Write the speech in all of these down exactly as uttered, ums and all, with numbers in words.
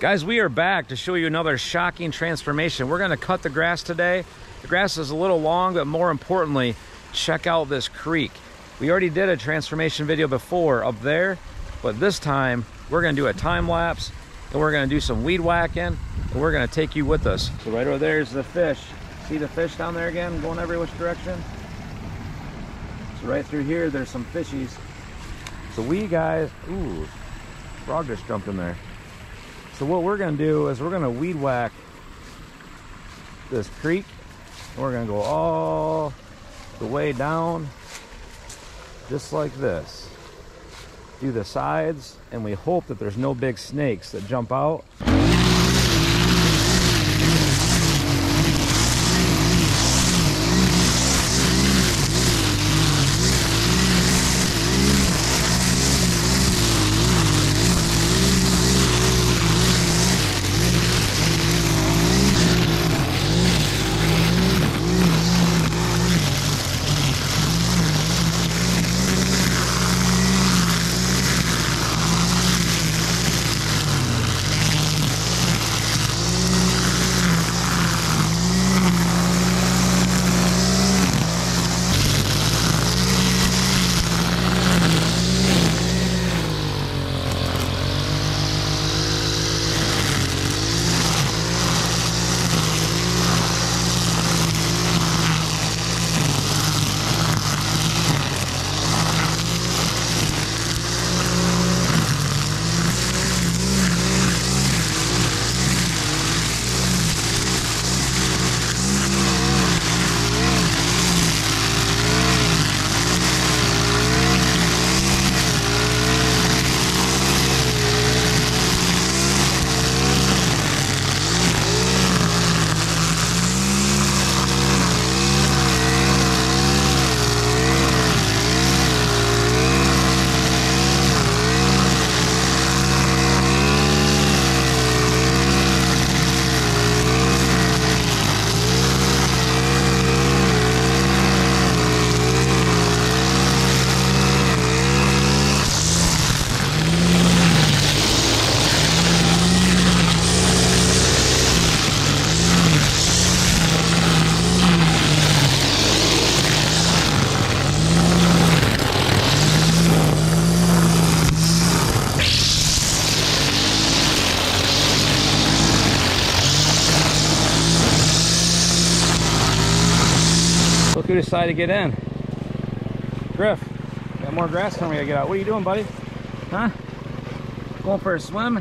Guys, we are back to show you another shocking transformation. We're gonna cut the grass today. The grass is a little long, but more importantly, check out this creek. We already did a transformation video before up there, but this time we're gonna do a time lapse and we're gonna do some weed whacking and we're gonna take you with us. So right over there is the fish. See the fish down there again, going every which direction? So right through here, there's some fishies. So we guys, ooh, frog just jumped in there. So what we're gonna do is we're gonna weed whack this creek. We're gonna go all the way down, just like this. Do the sides, and we hope that there's no big snakes that jump out. Who decided to get in? Griff, got more grass than we gotta get out. What are you doing, buddy? Huh? Going for a swim?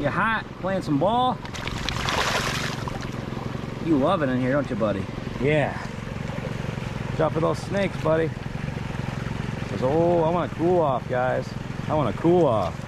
You hot? Playing some ball? You love it in here, don't you, buddy? Yeah. Watch out for those snakes, buddy. Says, oh, I want to cool off, guys. I want to cool off.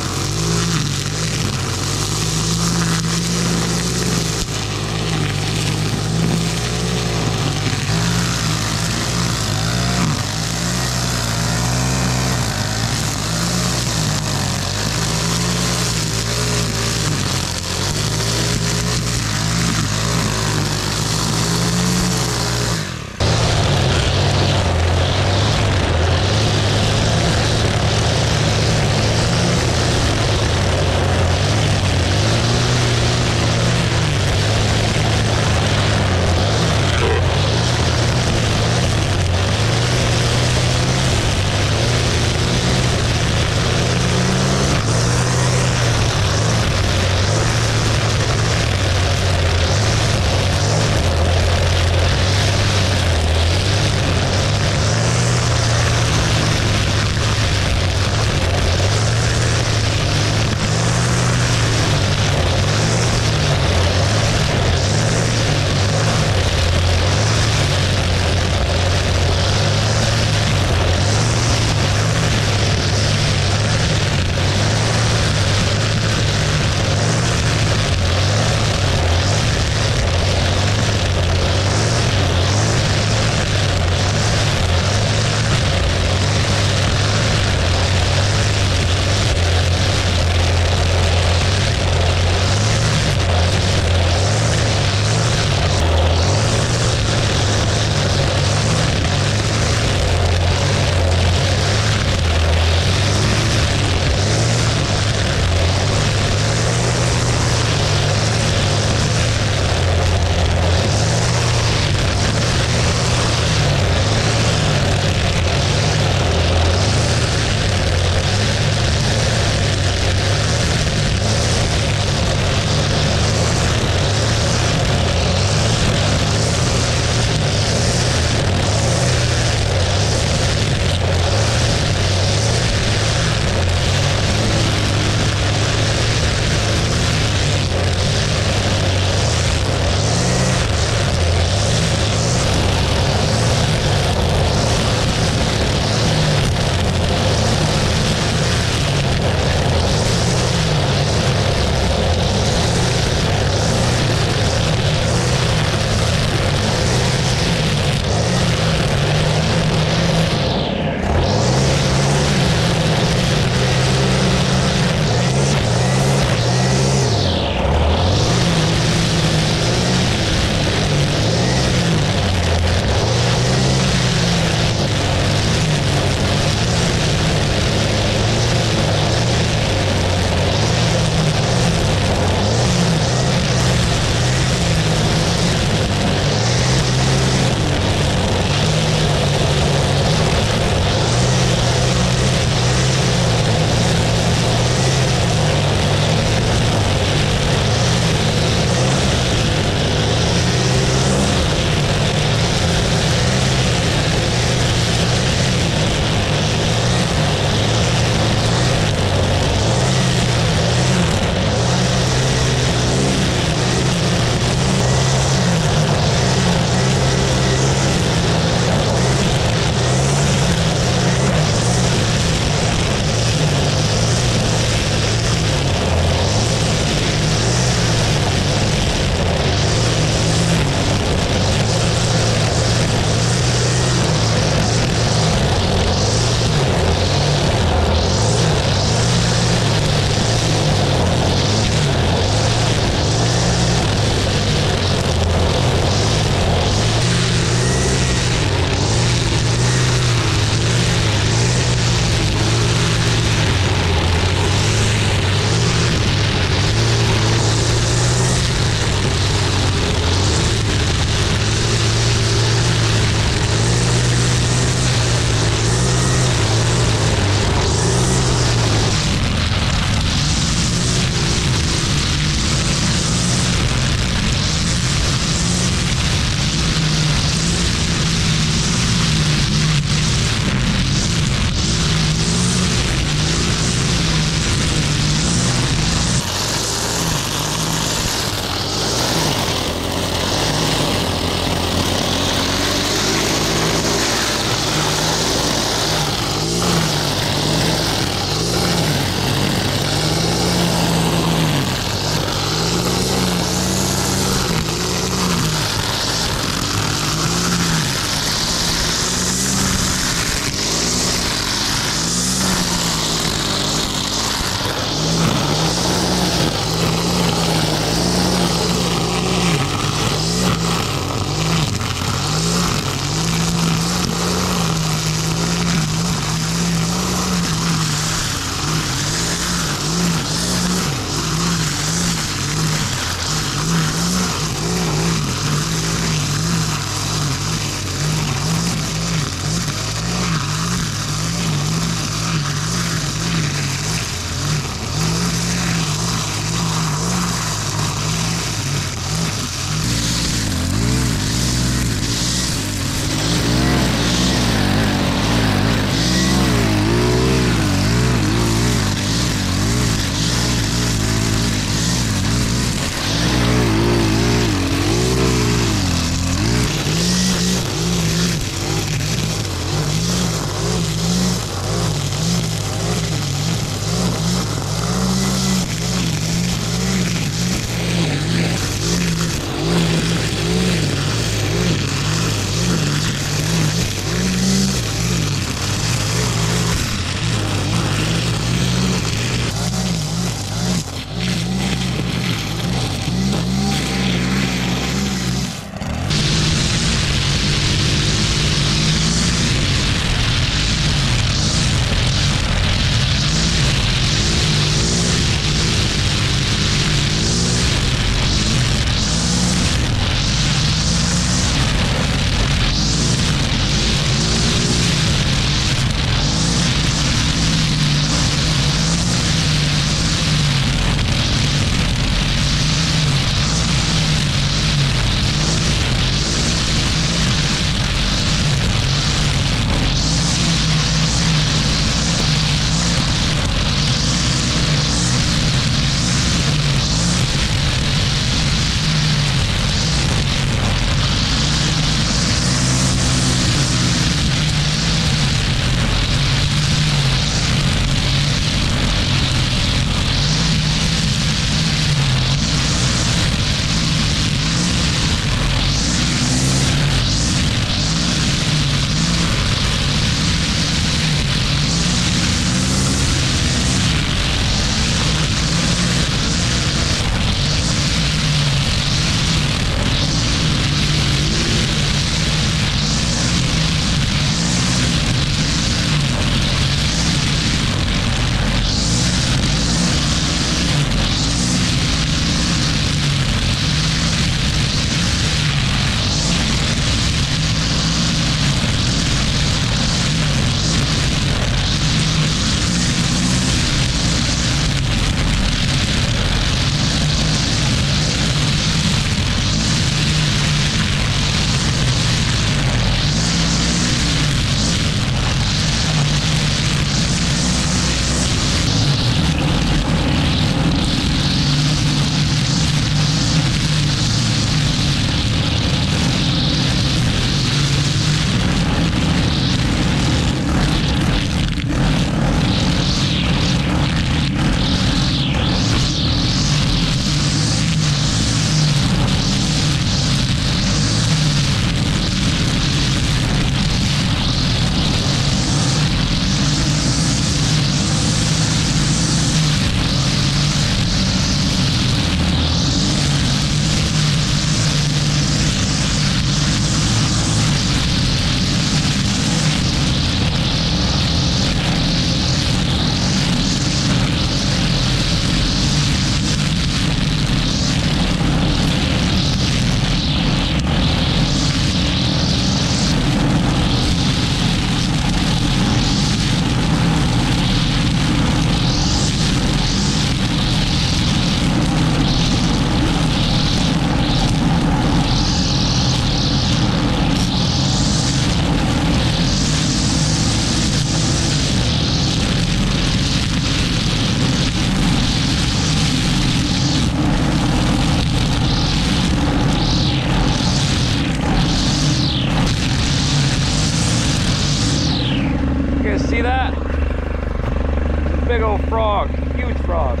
big old frog, huge frog.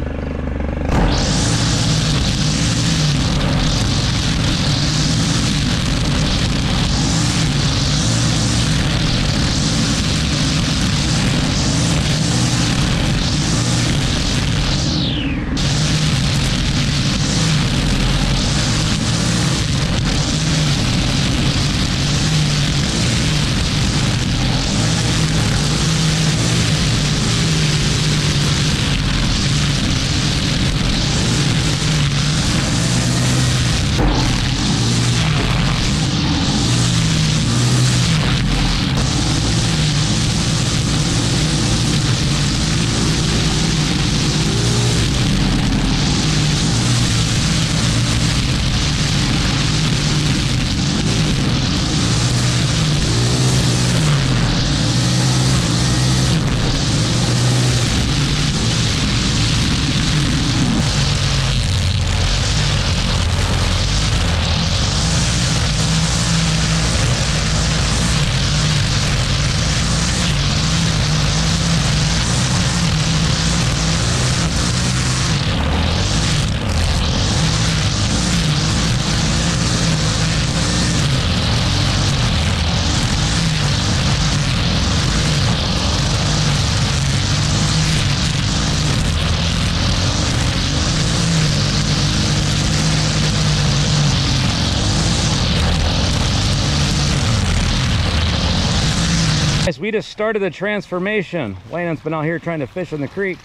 We just started the transformation. Landon's been out here trying to fish in the creek,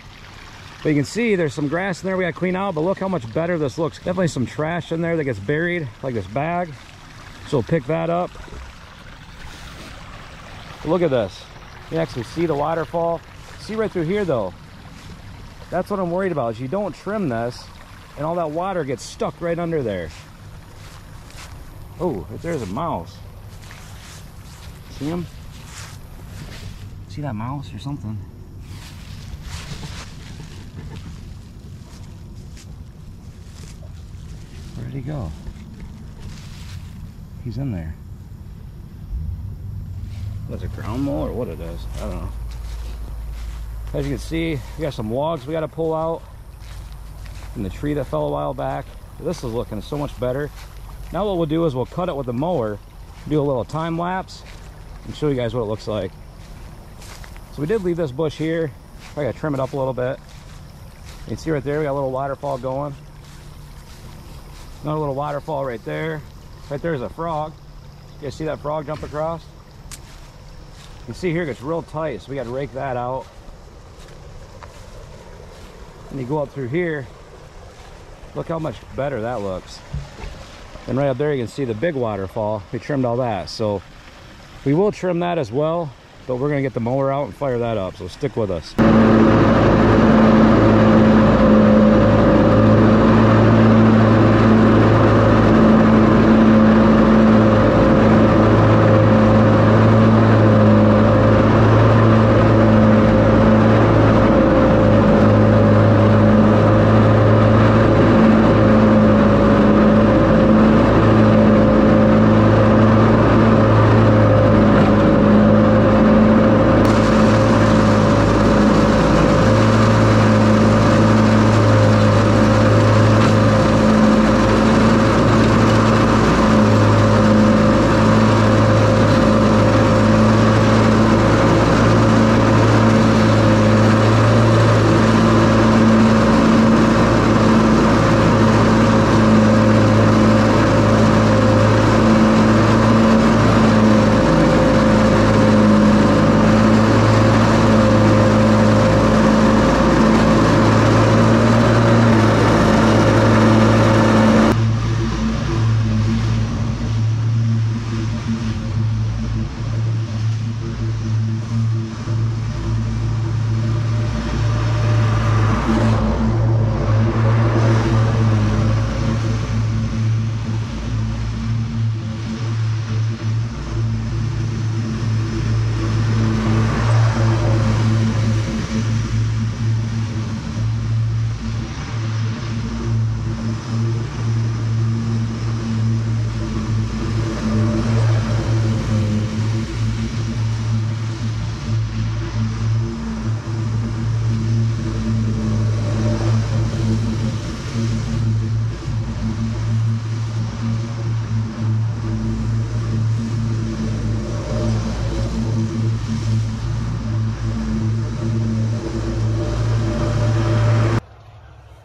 but you can see there's some grass in there we gotta clean out, but look how much better this looks. Definitely some trash in there that gets buried, like this bag, so we'll pick that up. Look at this, you actually see the waterfall. See right through here though, that's what I'm worried about, is you don't trim this and all that water gets stuck right under there. Oh, there's a mouse, see him? See that mouse or something? Where'd he go? He's in there. Was it ground mole or what it is? I don't know. As you can see, we got some logs we got to pull out from the tree that fell a while back. This is looking so much better. Now what we'll do is we'll cut it with the mower, do a little time lapse, and show you guys what it looks like. So we did leave this bush here. I gotta trim it up a little bit. You can see right there, we got a little waterfall going. Another little waterfall right there. Right there's a frog. You guys see that frog jump across? You can see here it gets real tight, so we gotta rake that out. And you go up through here, look how much better that looks. And right up there you can see the big waterfall. We trimmed all that, so we will trim that as well. But we're gonna get the mower out and fire that up, so stick with us.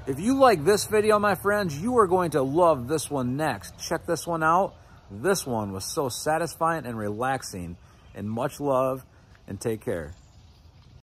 If you like this video, my friends, you are going to love this one next. Check this one out. This one was so satisfying and relaxing. And much love, and take care.